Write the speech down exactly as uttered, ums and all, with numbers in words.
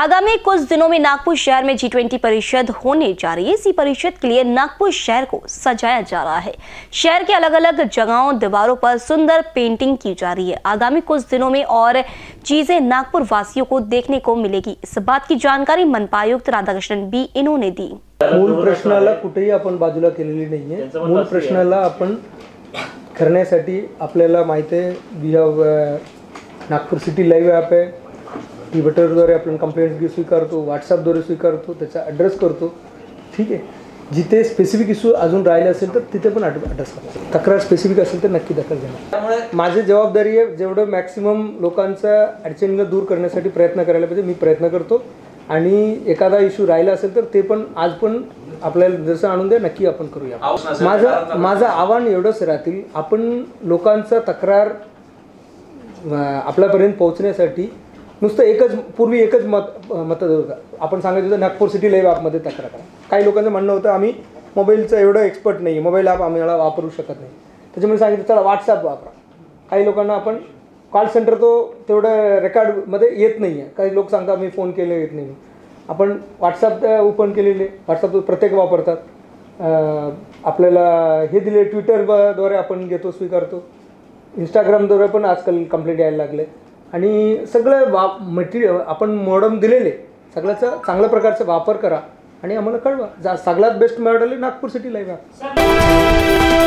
आगामी कुछ दिनों में नागपुर शहर में जी ट्वेंटी परिषद होने जा रही है। इसी परिषद के लिए नागपुर शहर को सजाया जा रहा है। शहर के अलग अलग जगहों, दीवारों पर सुंदर पेंटिंग की जा रही है। आगामी कुछ दिनों में और चीजें नागपुर वासियों को देखने को मिलेगी। इस बात की जानकारी मनपा आयुक्त राधाकृष्णन बी इन्होंने दी। मूल प्रश्नाला कुठेही आपण बाजूला केलेली नाहीये। मूल प्रश्नाला आपण करण्यासाठी आपल्याला माहिती आहे, we have Nagpur city live app आहे, ट्विटरद्वारे आपण कंप्लेंट्स स्वीकारतो, व्हॉट्सॲपद्वारे स्वीकारतो, त्याचा ॲड्रेस करतो। ठीक आहे, जिथे स्पेसिफिक इश्यू अजून राहिले असेल तर तिथे पण ॲड्रेस करतो। तक्रार स्पेसिफिक असेल तर नक्की दखल घेणार। त्यामुळे माझी जबाबदारी आहे जेवढं मॅक्सिमम लोकांचा अडचणी दूर करण्यासाठी प्रयत्न करायला पाहिजे। मी प्रयत्न करतो आणि एखादा इश्यू राहिला असेल तर ते पण आज पण आपल्याला जसं आणून द्या नक्की आपण करूया। माझं माझं आव्हान एवढंच राहतील, आपण लोकांचा तक्रार आपल्यापर्यंत पोहोचण्यासाठी नुसतं एकच पूर्वी एकच मत मत आपण सांगितलं होतं नागपूर सिटी लाईव्ह ॲपमध्ये तक्रार करा। काही लोकांचं म्हणणं होतं आम्ही मोबाईलचं एवढं एक्सपर्ट नाही, मोबाईल ॲप आम्हाला वापरू शकत नाही, त्याच्यामुळे सांगितलं चला व्हॉट्सॲप वापरा। काही लोकांना आपण कॉल सेंटर तो तेवढं रेकॉर्डमध्ये येत नाही आहे। काही लोक सांगतात मी फोन केले येत नाही, आपण व्हॉट्सॲप ओपन केलेले, व्हॉट्सॲप प्रत्येक वापरतात। आपल्याला हे दिले ट्विटरद्वारे आपण घेतो स्वीकारतो, इंस्टाग्रामद्वारे पण आजकाल कंप्लेंट यायला लागले आणि सगळं वा मटेरियल आपण मॉडम दिलेले सगळ्याचा चांगल्या प्रकारचा वापर करा आणि आम्हाला कळवा। जा सगळ्यात बेस्ट मॉडेल आहे नागपूर सिटी लाईव्ह ॲप।